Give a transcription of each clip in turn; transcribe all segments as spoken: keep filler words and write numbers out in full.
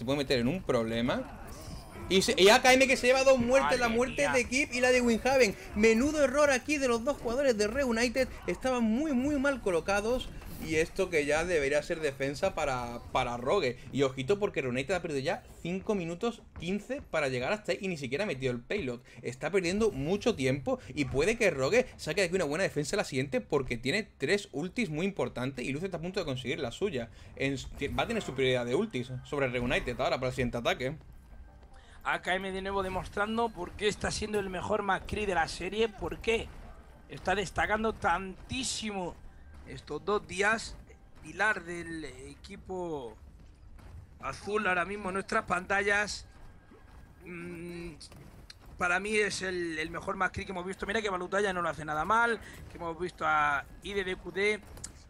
se puede meter en un problema. Y, se, y A K M que se lleva dos muertes, la muerte de Kip y la de Winheaven. Menudo error aquí de los dos jugadores de Reunited. Estaban muy muy mal colocados. Y esto que ya debería ser defensa para, para Rogue. Y ojito porque Reunited ha perdido ya cinco minutos quince para llegar hasta ahí y ni siquiera ha metido el payload. Está perdiendo mucho tiempo y puede que Rogue saque de aquí una buena defensa la siguiente porque tiene tres ultis muy importantes y Lucio está a punto de conseguir la suya. En, va a tener superioridad de ultis sobre Reunited ahora para el siguiente ataque. A K M de nuevo demostrando por qué está siendo el mejor McCree de la serie, por qué está destacando tantísimo estos dos días, pilar del equipo azul ahora mismo en nuestras pantallas. Mm, para mí es el, el mejor McCree que hemos visto. Mira que Balutaya no lo hace nada mal, que hemos visto a I D D Q D,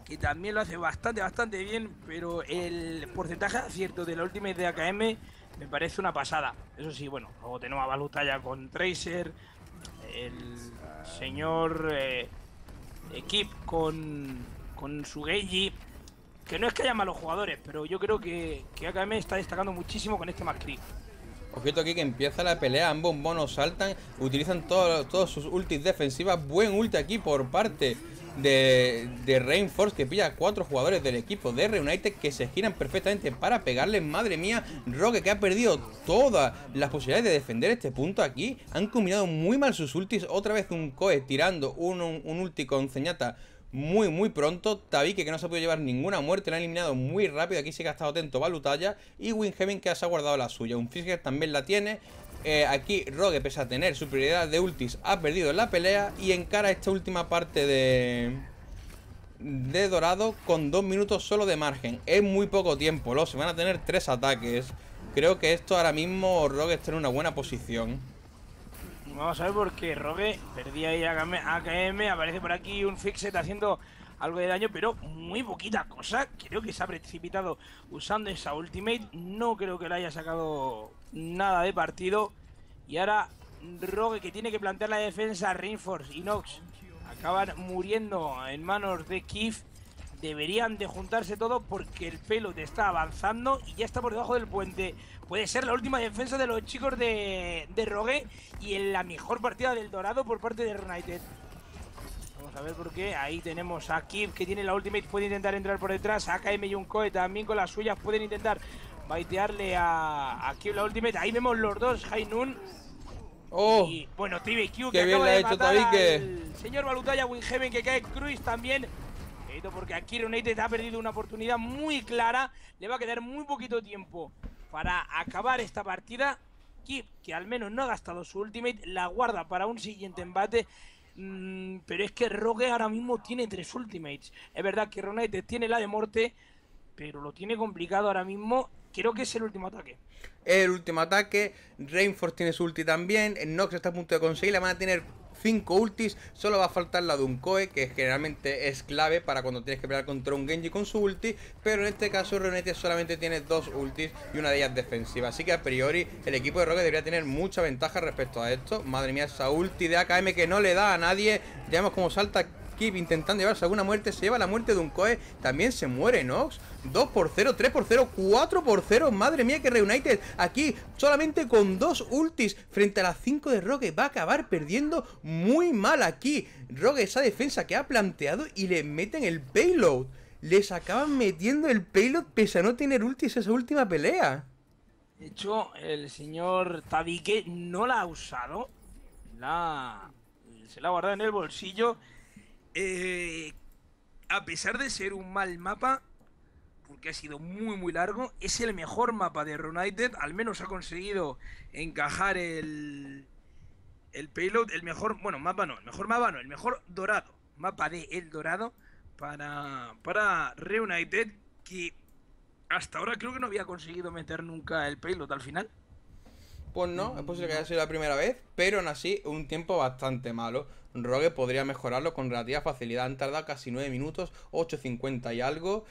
que también lo hace bastante, bastante bien, pero el porcentaje de acierto de la última de A K M me parece una pasada. Eso sí, bueno, luego tenemos a Balutaya con Tracer, el señor eh, Keep con, con su Genji, que no es que haya malos jugadores, pero yo creo que, que A K M está destacando muchísimo con este McCree. Ojito aquí que empieza la pelea, ambos monos saltan, utilizan todos todo sus ultis defensivas. Buen ulti aquí por parte de, de Reinforce, que pilla a cuatro jugadores del equipo de Reunited que se giran perfectamente para pegarles. Madre mía, Rogue que ha perdido todas las posibilidades de defender este punto aquí. Han combinado muy mal sus ultis. Otra vez Unkoe tirando un, un, un ulti con Zenyatta muy muy pronto. Tabique que no se ha podido llevar ninguna muerte, la han eliminado muy rápido. Aquí sí que ha estado atento Balutaya. Y Winheaven que se ha guardado la suya. Un Fisker también la tiene. Eh, aquí Rogue, pese a tener superioridad de ultis, ha perdido la pelea y encara esta última parte de de dorado con dos minutos solo de margen. Es muy poco tiempo, los se van a tener tres ataques. Creo que esto ahora mismo Rogue está en una buena posición. Vamos a ver por qué Rogue perdía ahí a A K M. Aparece por aquí un Fixet haciendo algo de daño, pero muy poquita cosa. Creo que se ha precipitado usando esa ultimate. No creo que le haya sacado nada de partido. Y ahora Rogue, que tiene que plantear la defensa, Reinforce y Nox acaban muriendo en manos de Kif. Deberían de juntarse todos porque el payload está avanzando y ya está por debajo del puente. Puede ser la última defensa de los chicos de, de Rogue y en la mejor partida del dorado por parte de Reunited. Vamos a ver por qué. Ahí tenemos a Kip que tiene la ultimate, puede intentar entrar por detrás. A K M y Unkoe también con las suyas pueden intentar baitearle a, a Kip la ultimate. Ahí vemos los dos, Hainun. Oh, y bueno, T V Q que acaba de matar al señor Balutaya. Winheaven que cae, Cruz también. Porque aquí Reunited ha perdido una oportunidad muy clara. Le va a quedar muy poquito tiempo para acabar esta partida. Kip, que al menos no ha gastado su ultimate, la guarda para un siguiente embate. Mm, pero es que Rogue ahora mismo tiene tres ultimates. Es verdad que Reunited tiene la de muerte, pero lo tiene complicado ahora mismo. Creo que es el último ataque. El último ataque. Reinforce tiene su ulti también. Nox está a punto de conseguirla. Van a tener cinco ultis, solo va a faltar la de Unkoe, que generalmente es clave para cuando tienes que pelear contra un Genji con su ulti, pero en este caso Reunited solamente tiene dos ultis y una de ellas defensiva, así que a priori el equipo de Rogue debería tener mucha ventaja respecto a esto. Madre mía, esa ulti de A K M que no le da a nadie. Ya vemos cómo salta Kip intentando llevarse alguna muerte, se lleva la muerte de Unkoe, también se muere Nox. Dos por cero, tres por cero, cuatro por cero. Madre mía que Reunited aquí solamente con dos ultis frente a las cinco de Rogue va a acabar perdiendo muy mal aquí. Rogue esa defensa que ha planteado y le meten el payload, les acaban metiendo el payload pese a no tener ultis esa última pelea. De hecho el señor Tabique no la ha usado, la... se la ha guardado en el bolsillo. Eh, a pesar de ser un mal mapa, porque ha sido muy muy largo, es el mejor mapa de Reunited. Al menos ha conseguido encajar el, el payload, el mejor, bueno, mapa no, el mejor mapa no, el mejor dorado, mapa de El Dorado para, para Reunited, que hasta ahora creo que no había conseguido meter nunca el payload al final. Pues no, es posible que haya sido la primera vez, pero aún así un tiempo bastante malo. Rogue podría mejorarlo con relativa facilidad. Han tardado casi nueve minutos, ocho cincuenta y algo.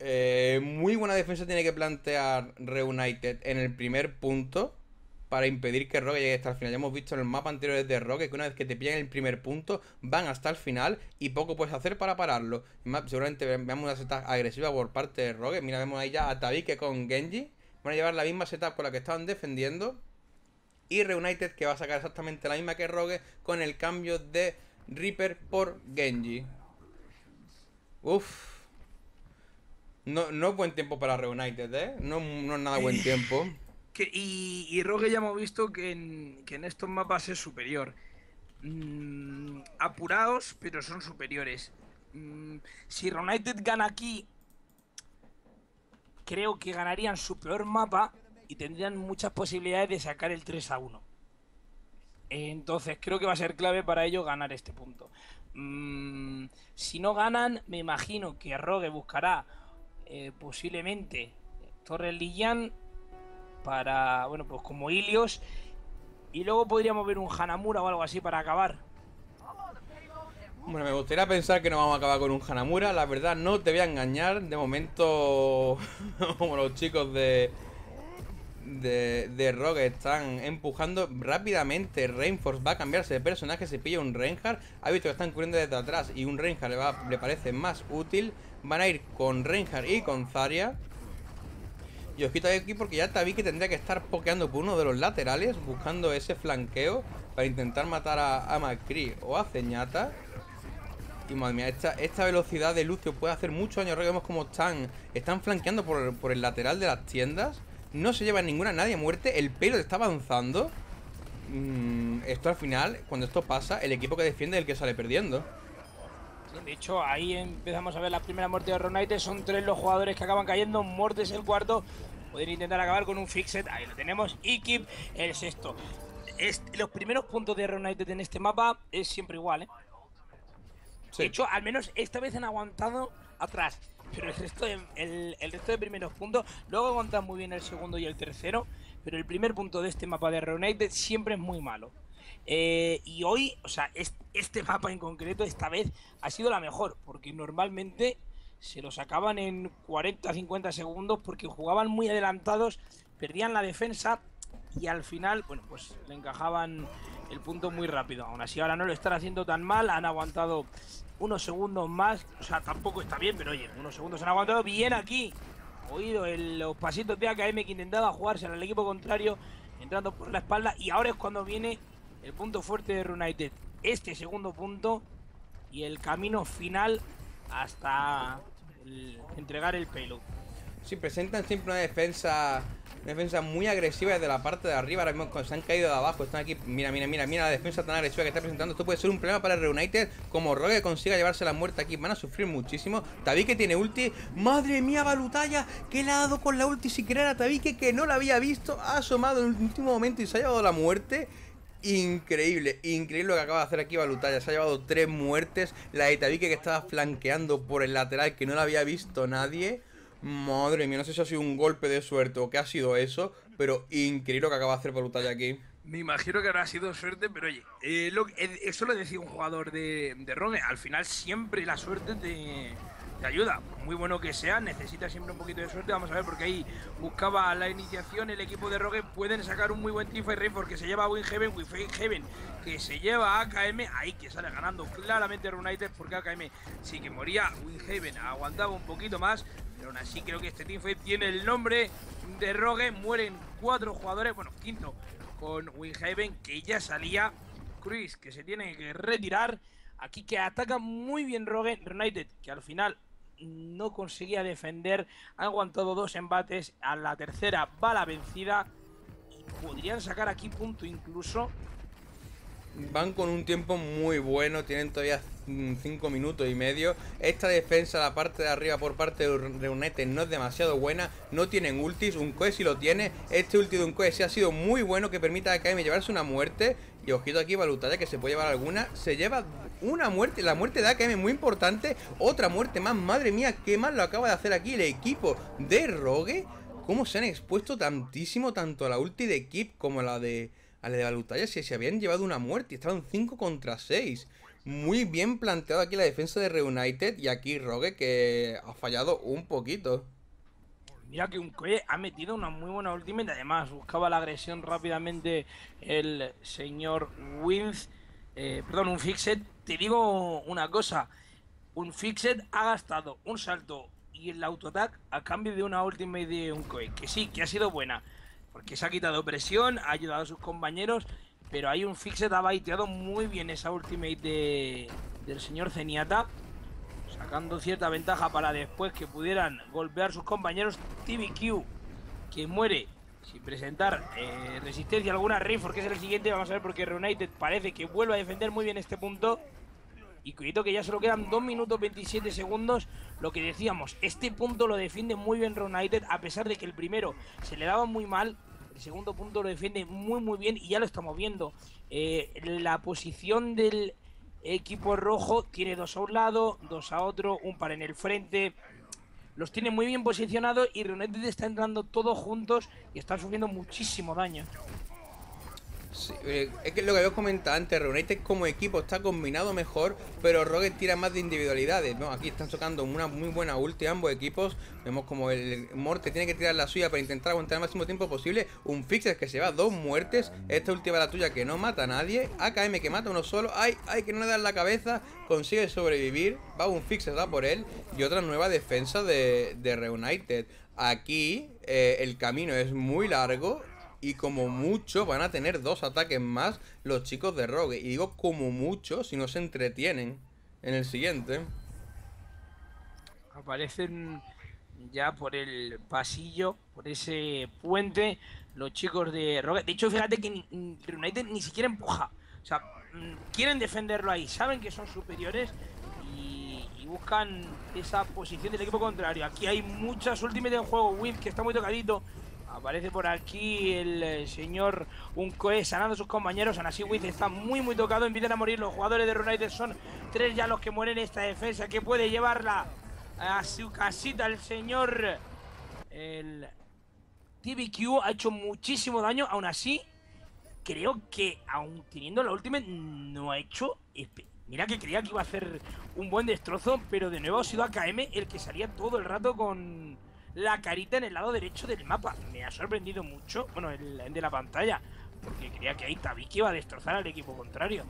Eh, muy buena defensa tiene que plantear Reunited en el primer punto para impedir que Rogue llegue hasta el final. Ya hemos visto en el mapa anterior de Rogue que una vez que te pillan el primer punto van hasta el final y poco puedes hacer para pararlo. Seguramente veamos una seta agresiva por parte de Rogue. Mira, vemos ahí ya a Tabique con Genji, Van a llevar la misma setup con la que estaban defendiendo. Y Reunited, que va a sacar exactamente la misma que Rogue, con el cambio de Reaper por Genji. Uff. No, no es buen tiempo para Reunited, ¿eh? No, no es nada buen tiempo. Que, y, y Rogue ya hemos visto que en, que en estos mapas es superior. Mm, apurados, pero son superiores. Mm, si Reunited gana aquí, creo que ganarían su peor mapa y tendrían muchas posibilidades de sacar el tres a uno. Entonces creo que va a ser clave para ellos ganar este punto. Mm, si no ganan, me imagino que Rogue buscará eh, posiblemente Torre Lilian para, bueno, pues como Ilios, y luego podríamos ver un Hanamura o algo así para acabar. Bueno, me gustaría pensar que no vamos a acabar con un Hanamura, la verdad no te voy a engañar, de momento como los chicos de, de, de Rogue están empujando rápidamente. Reinforce va a cambiarse de personaje, se pilla un Reinhardt, ha visto que están corriendo desde atrás y un Reinhardt le, va, le parece más útil, van a ir con Reinhardt y con Zarya. Y os quito aquí porque ya Tabique tendría que estar pokeando por uno de los laterales, buscando ese flanqueo para intentar matar a, a McCree o a Zenyatta. Y madre mía, esta, esta velocidad de Lucio puede hacer mucho daño. Vemos como están, están flanqueando por, por el lateral de las tiendas. No se lleva ninguna nadie a muerte. El pelo está avanzando. Mm, esto al final, cuando esto pasa, el equipo que defiende es el que sale perdiendo. De hecho, ahí empezamos a ver la primera muerte de Reunited. Son tres los jugadores que acaban cayendo. Mortes el cuarto. Pueden intentar acabar con un Fixed. Ahí lo tenemos. Y Keep el sexto. Este, los primeros puntos de Reunited en este mapa es siempre igual, ¿eh? Sí. De hecho, al menos esta vez han aguantado atrás. Pero el resto, de, el, el resto de primeros puntos, luego aguantan muy bien el segundo y el tercero. Pero el primer punto de este mapa de Reunited siempre es muy malo. Eh, y hoy, o sea, este mapa en concreto, esta vez, ha sido la mejor. Porque normalmente se los acaban en cuarenta a cincuenta segundos, porque jugaban muy adelantados, perdían la defensa y al final, bueno, pues le encajaban el punto muy rápido. Aún así ahora no lo están haciendo tan mal, han aguantado unos segundos más. O sea, tampoco está bien, pero oye, unos segundos han aguantado bien aquí. Oído el, los pasitos de A K M que intentaba jugarse al equipo contrario, entrando por la espalda. Y ahora es cuando viene el punto fuerte de Reunited, este segundo punto y el camino final hasta el entregar el payload. Sí, presentan siempre una defensa, una defensa muy agresiva desde la parte de arriba. Ahora mismo cuando se han caído de abajo, están aquí. Mira, mira, mira, mira la defensa tan agresiva que está presentando. Esto puede ser un problema para Reunited. Como Rogue consiga llevarse la muerte aquí, van a sufrir muchísimo. Tabique tiene ulti. ¡Madre mía, Balutaya! Que le ha dado con la ulti sin querer a Tabique, que no la había visto. Ha asomado en el último momento y se ha llevado la muerte. Increíble, increíble lo que acaba de hacer aquí Balutaya. Se ha llevado tres muertes. La de Tabique que estaba flanqueando por el lateral, que no la había visto nadie. Madre mía, no sé si ha sido un golpe de suerte o qué ha sido eso, pero increíble lo que acaba de hacer Balutaya aquí. Me imagino que habrá sido suerte, pero oye, eh, lo, eh, eso lo decía un jugador de, de Rogue. Al final siempre la suerte te, te ayuda. Muy bueno que sea, necesita siempre un poquito de suerte. Vamos a ver, porque ahí buscaba la iniciación el equipo de Rogue. Pueden sacar un muy buen team fight, porque se lleva a Winheaven, Winheaven que se lleva a A K M. Ahí que sale ganando claramente Reunited, porque A K M sí que moría. Winheaven aguantaba un poquito más. Pero aún así creo que este teamfight tiene el nombre de Rogue. Mueren cuatro jugadores, bueno, quinto con Winheaven, que ya salía. Chris, que se tiene que retirar. Aquí que ataca muy bien Rogue. Reunited, que al final no conseguía defender, ha aguantado dos embates, a la tercera va la vencida. Y podrían sacar aquí punto incluso. Van con un tiempo muy bueno, tienen todavía cinco minutos y medio. Esta defensa, la parte de arriba por parte de Reunited, no es demasiado buena. No tienen ultis, Unkoe sí lo tiene. Este ulti de Unkoe sí ha sido muy bueno, que permite a A K M llevarse una muerte. Y ojito aquí Balutaya, que se puede llevar alguna. Se lleva una muerte, la muerte de A K M es muy importante. Otra muerte más, madre mía, qué mal lo acaba de hacer aquí el equipo de Rogue. Cómo se han expuesto tantísimo, tanto a la ulti de Kip como a la de... a la de Balutaya, si se habían llevado una muerte. Estaban cinco contra seis. Muy bien planteado aquí la defensa de Reunited. Y aquí Rogue, que ha fallado un poquito. Mira que Unkoe ha metido una muy buena ultimate. Además buscaba la agresión rápidamente el señor Wins. Eh, perdón, un Fixed. Te digo una cosa. Un Fixed ha gastado un salto y el autoataque a cambio de una ultimate de Unkoe, que sí, que ha sido buena, porque se ha quitado presión, ha ayudado a sus compañeros, pero hay un Fisker ha baiteado muy bien esa ultimate de, del señor Zenyatta, sacando cierta ventaja para después que pudieran golpear sus compañeros. T B Q, que muere sin presentar eh, resistencia alguna. Reinforce, que es el siguiente, vamos a ver, porque Reunited parece que vuelve a defender muy bien este punto. Y cuidado que ya solo quedan dos minutos veintisiete segundos. Lo que decíamos, este punto lo defiende muy bien Reunited, a pesar de que el primero se le daba muy mal. El segundo punto lo defiende muy muy bien y ya lo estamos viendo. Eh, la posición del equipo rojo tiene dos a un lado, dos a otro, un par en el frente. Los tiene muy bien posicionados y Reunited está entrando todos juntos y están sufriendo muchísimo daño. Sí, es que lo que habíamos comentado antes, Reunited como equipo está combinado mejor, pero Rogue tira más de individualidades, ¿no? Aquí están tocando una muy buena ulti ambos equipos. Vemos como el Morte tiene que tirar la suya para intentar aguantar el máximo tiempo posible. Un Fixer que se va, dos muertes. Esta ulti va la tuya que no mata a nadie. A K M que mata a uno solo. ¡Ay! ¡Ay! Que no le dan la cabeza. Consigue sobrevivir. Va un Fixer, da por él. Y otra nueva defensa de, de Reunited. Aquí eh, el camino es muy largo. Y como mucho van a tener dos ataques más los chicos de Rogue. Y digo como mucho si no se entretienen en el siguiente. Aparecen ya por el pasillo, por ese puente, los chicos de Rogue. De hecho, fíjate que Reunited ni siquiera empuja. O sea, quieren defenderlo ahí. Saben que son superiores y, y buscan esa posición del equipo contrario. Aquí hay muchas ultimates en juego. Will, que está muy tocadito. Aparece por aquí el señor Unkoe sanando a sus compañeros. Anasí Wiz está muy muy tocado, empiezan a morir los jugadores de Reunited. Son tres ya los que mueren en esta defensa, que puede llevarla a su casita el señor. El T B Q ha hecho muchísimo daño, aún así creo que aún teniendo la última no ha hecho... Mira que creía que iba a hacer un buen destrozo, pero de nuevo ha sido A K M el que salía todo el rato con... la carita en el lado derecho del mapa. Me ha sorprendido mucho, bueno, el, el de la pantalla, porque creía que ahí Tabique iba a destrozar al equipo contrario.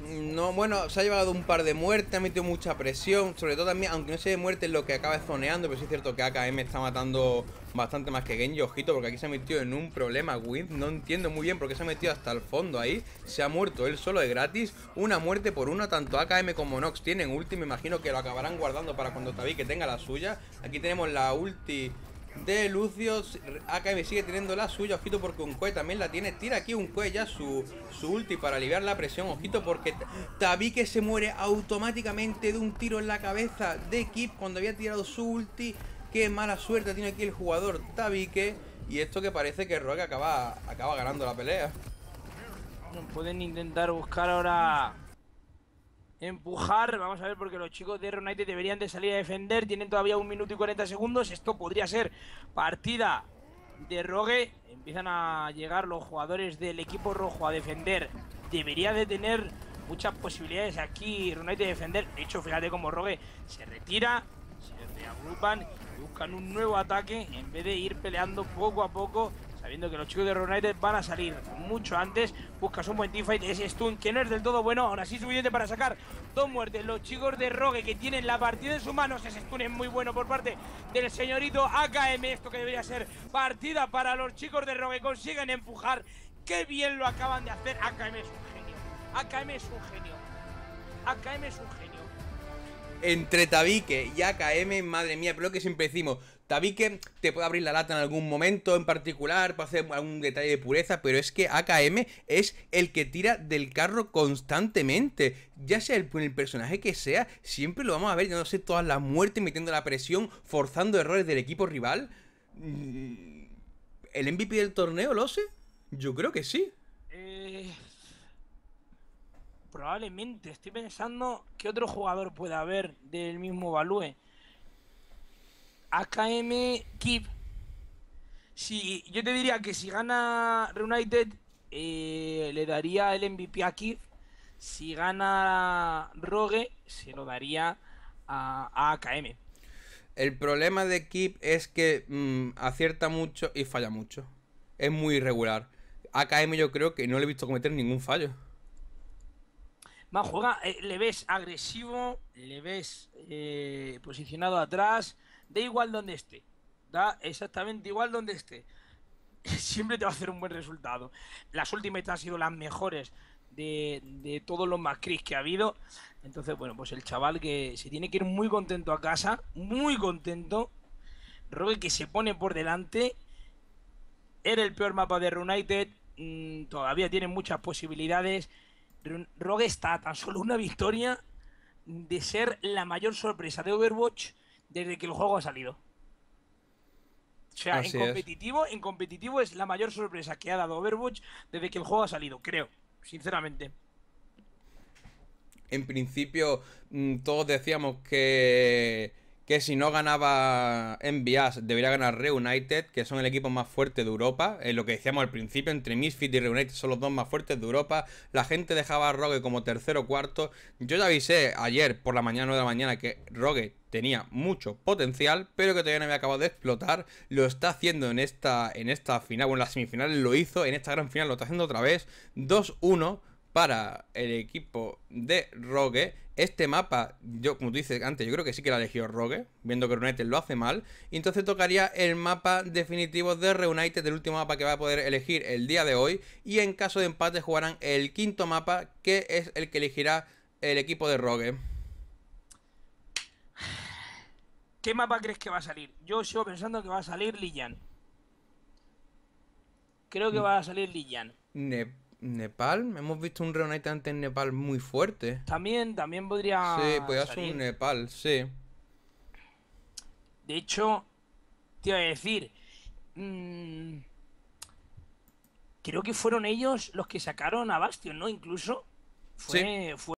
No, bueno, se ha llevado un par de muertes, ha metido mucha presión. Sobre todo también, aunque no sea de muerte es lo que acaba zoneando, pero sí es cierto que A K M está matando bastante más que Genji, ojito, porque aquí se ha metido en un problema Wind. No entiendo muy bien por qué se ha metido hasta el fondo ahí. Se ha muerto él solo de gratis. Una muerte por una, tanto A K M como Nox tienen ulti. Me imagino que lo acabarán guardando para cuando Tabique tenga la suya. Aquí tenemos la ulti de Lucio. A K M sigue teniendo la suya, ojito, porque Unkoe también la tiene. Tira aquí Unkoe ya su, su ulti para aliviar la presión, ojito, porque Tabique se muere automáticamente de un tiro en la cabeza de Kip cuando había tirado su ulti. Qué mala suerte tiene aquí el jugador Tabique. Y esto que parece que Rogue acaba, acaba ganando la pelea. Pueden intentar buscar ahora empujar, vamos a ver, porque los chicos de Reunited deberían de salir a defender. Tienen todavía un minuto y cuarenta segundos. Esto podría ser partida de Rogue. Empiezan a llegar los jugadores del equipo rojo a defender. Debería de tener muchas posibilidades aquí Reunited de defender. De hecho, fíjate cómo Rogue se retira, se reagrupan y buscan un nuevo ataque en vez de ir peleando poco a poco, sabiendo que los chicos de Reunited van a salir mucho antes. Buscas un buen teamfight, ese stun que no es del todo bueno, aún así suficiente para sacar dos muertes. Los chicos de Rogue que tienen la partida en sus manos, ese stun es muy bueno por parte del señorito A K M. Esto que debería ser partida para los chicos de Rogue, consiguen empujar, qué bien lo acaban de hacer. A K M es un genio, A K M es un genio, A K M es un genio. Entre Tabique y A K M, madre mía, pero lo que siempre decimos, Tabique te puede abrir la lata en algún momento en particular, para hacer algún detalle de pureza, pero es que A K M es el que tira del carro constantemente, ya sea el, el personaje que sea, siempre lo vamos a ver, ya no sé, todas las muertes, metiendo la presión, forzando errores del equipo rival. ¿El M V P del torneo lo sé? Yo creo que sí. Eh... Probablemente, estoy pensando que otro jugador pueda haber del mismo Balue. A K M, Keep. Si, yo te diría que si gana Reunited, eh, le daría el M V P a Kif. Si gana Rogue, se lo daría a, a A K M. El problema de Kif es que mmm, acierta mucho y falla mucho. Es muy irregular. A K M yo creo que no le he visto cometer ningún fallo. Más juega, eh, le ves agresivo, le ves eh, posicionado atrás, da igual donde esté, da exactamente igual donde esté. Siempre te va a hacer un buen resultado. Las ultimates han sido las mejores de, de todos los McCree que ha habido. Entonces, bueno, pues el chaval que se tiene que ir muy contento a casa, muy contento. Rogue que se pone por delante. Era el peor mapa de Reunited, mmm, todavía tiene muchas posibilidades. Rogue está a tan solo una victoria de ser la mayor sorpresa de Overwatch desde que el juego ha salido. O sea, en competitivo, en competitivo es la mayor sorpresa que ha dado Overwatch desde que el juego ha salido, creo, sinceramente. En principio, todos decíamos que, que si no ganaba Envias debería ganar Reunited, que son el equipo más fuerte de Europa. Es lo que decíamos al principio, entre Misfit y Reunited son los dos más fuertes de Europa. La gente dejaba a Rogue como tercero o cuarto. Yo ya avisé ayer por la mañana, nueve de la mañana, que Rogue tenía mucho potencial, pero que todavía no había acabado de explotar. Lo está haciendo en esta, en esta final, bueno, en la semifinal lo hizo, en esta gran final lo está haciendo otra vez. dos uno para el equipo de Rogue. Este mapa, yo como tú dices antes, yo creo que sí que la eligió Rogue, viendo que Reunited lo hace mal. Y entonces tocaría el mapa definitivo de Reunited, el último mapa que va a poder elegir el día de hoy. Y en caso de empate jugarán el quinto mapa, que es el que elegirá el equipo de Rogue. ¿Qué mapa crees que va a salir? Yo sigo pensando que va a salir Lilian. Creo que va a salir Lilian. Ne Nepal, hemos visto un Reunited antes en Nepal muy fuerte. También, también podría. Sí, podría ser un Nepal, sí. De hecho, te iba a decir, mmm, creo que fueron ellos los que sacaron a Bastion, ¿no? Incluso fue. Sí. fue